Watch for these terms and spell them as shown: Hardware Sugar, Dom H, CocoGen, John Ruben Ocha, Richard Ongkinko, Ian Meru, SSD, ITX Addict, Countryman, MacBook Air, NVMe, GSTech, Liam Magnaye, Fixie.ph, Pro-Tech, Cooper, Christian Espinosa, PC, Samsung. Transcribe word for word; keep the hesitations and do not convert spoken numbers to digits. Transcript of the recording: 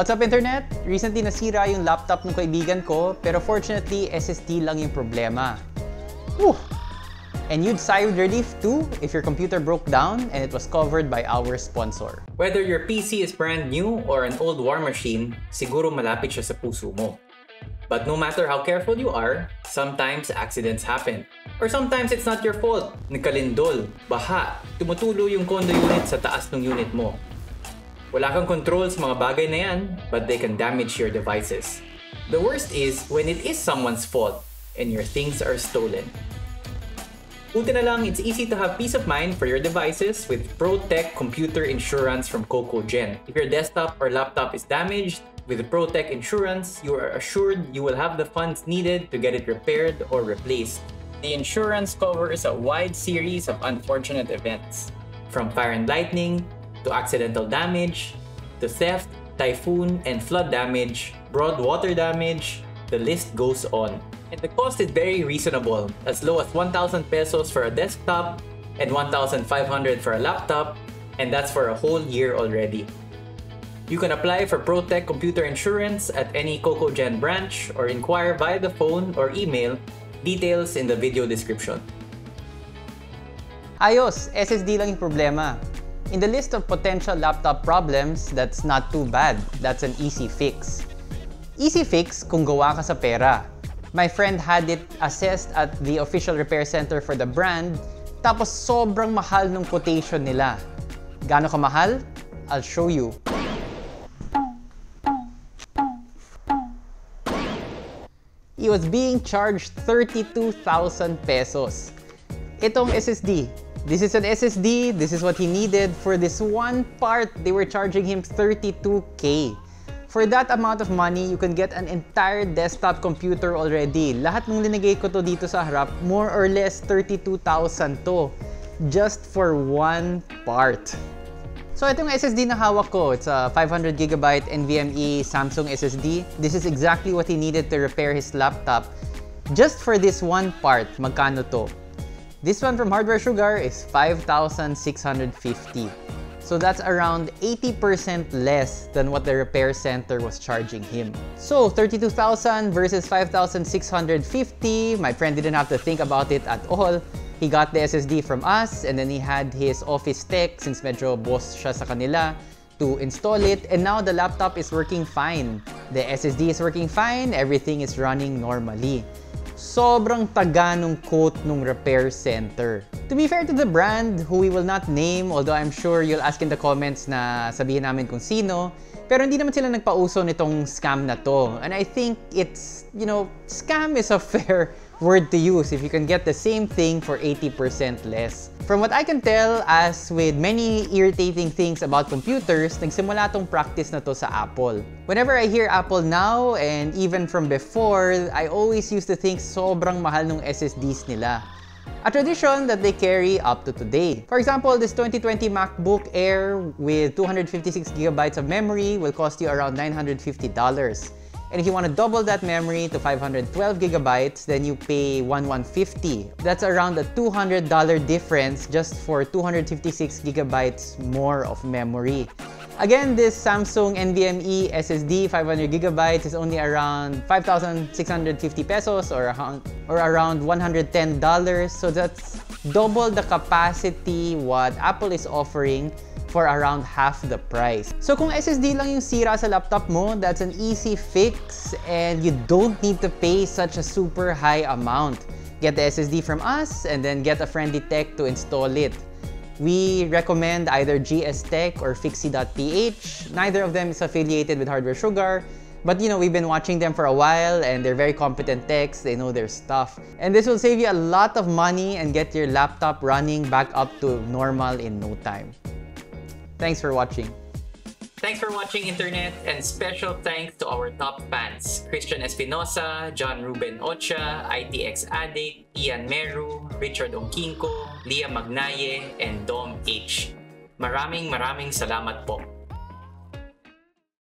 What's up, Internet? Recently nasira yung laptop ng kaibigan ko, pero fortunately, S S D lang yung problema. Whew. And you'd sigh with relief too if your computer broke down and it was covered by our sponsor. Whether your P C is brand new or an old war machine, siguro malapit siya sa puso mo. But no matter how careful you are, sometimes accidents happen. Or sometimes it's not your fault. Nagkalindol, baha, tumutulo yung condo unit sa taas ng unit mo. Wala kang control sa mga bagay na yan, but they can damage your devices. The worst is when it is someone's fault and your things are stolen. Buti na lang, it's easy to have peace of mind for your devices with Pro-Tech Computer Insurance from CocoGen. If your desktop or laptop is damaged, with Pro-Tech Insurance, you are assured you will have the funds needed to get it repaired or replaced. The insurance covers a wide series of unfortunate events, from fire and lightning, to accidental damage, to theft, typhoon, and flood damage, broad water damage, the list goes on. And the cost is very reasonable, as low as one thousand pesos for a desktop and one thousand five hundred for a laptop, and that's for a whole year already. You can apply for Pro-Tech Computer Insurance at any CocoGen branch or inquire via the phone or email, details in the video description. Ayos, S S D lang yung problema. In the list of potential laptop problems, that's not too bad. That's an easy fix. Easy fix kung gawa ka sa pera. My friend had it assessed at the official repair center for the brand, tapos sobrang mahal nung quotation nila. Gaano kamahal? I'll show you. It was being charged thirty-two thousand pesos. Itong S S D. This is an S S D, this is what he needed. For this one part, they were charging him thirty-two K. For that amount of money, you can get an entire desktop computer already. Lahat ng linagay ko to dito sa harap, more or less thirty-two thousand to. Just for one part. So itong S S D na hawak ko, it's a five hundred gigabyte N V M e Samsung S S D. This is exactly what he needed to repair his laptop. Just for this one part, magkano to? This one from Hardware Sugar is five thousand six hundred fifty. So that's around eighty percent less than what the repair center was charging him. So thirty-two thousand versus five thousand six hundred fifty, my friend didn't have to think about it at all. He got the S S D from us and then he had his office tech, since medyo boss siya sa kanila, to install it, and now the laptop is working fine. The S S D is working fine, everything is running normally. Sobrang taga nung quote nung repair center. To be fair to the brand, who we will not name, although I'm sure you'll ask in the comments na sabihin namin kung sino, pero hindi naman sila nagpauso nitong scam na to. And I think it's, you know, scam is a fair word to use if you can get the same thing for eighty percent less. From what I can tell, as with many irritating things about computers, nagsimula tong practice na to sa Apple. Whenever I hear Apple now, and even from before, I always used to think sobrang mahal nung S S Ds nila. A tradition that they carry up to today. For example, this twenty twenty MacBook Air with two hundred fifty-six gigabytes of memory will cost you around nine hundred fifty dollars. And if you want to double that memory to five hundred twelve gigabytes, then you pay eleven fifty. That's around a two hundred dollars difference just for two hundred fifty-six gigabytes more of memory. Again, this Samsung N V M e S S D five hundred gigabytes is only around five thousand six hundred fifty pesos or, or around one hundred ten dollars. So that's double the capacity what Apple is offering for around half the price. So kung S S D lang yung sira sa laptop mo, that's an easy fix and you don't need to pay such a super high amount. Get the S S D from us and then get a friendly tech to install it. We recommend either GSTech or Fixie dot P H. Neither of them is affiliated with Hardware Sugar, but you know, we've been watching them for a while and they're very competent techs, they know their stuff. And this will save you a lot of money and get your laptop running back up to normal in no time. Thanks for watching. Thanks for watching, Internet, and special thanks to our top fans, Christian Espinosa, John Ruben Ocha, I T X Addict, Ian Meru, Richard Ongkinko, Liam Magnaye, and Dom H. Maraming maraming salamat po.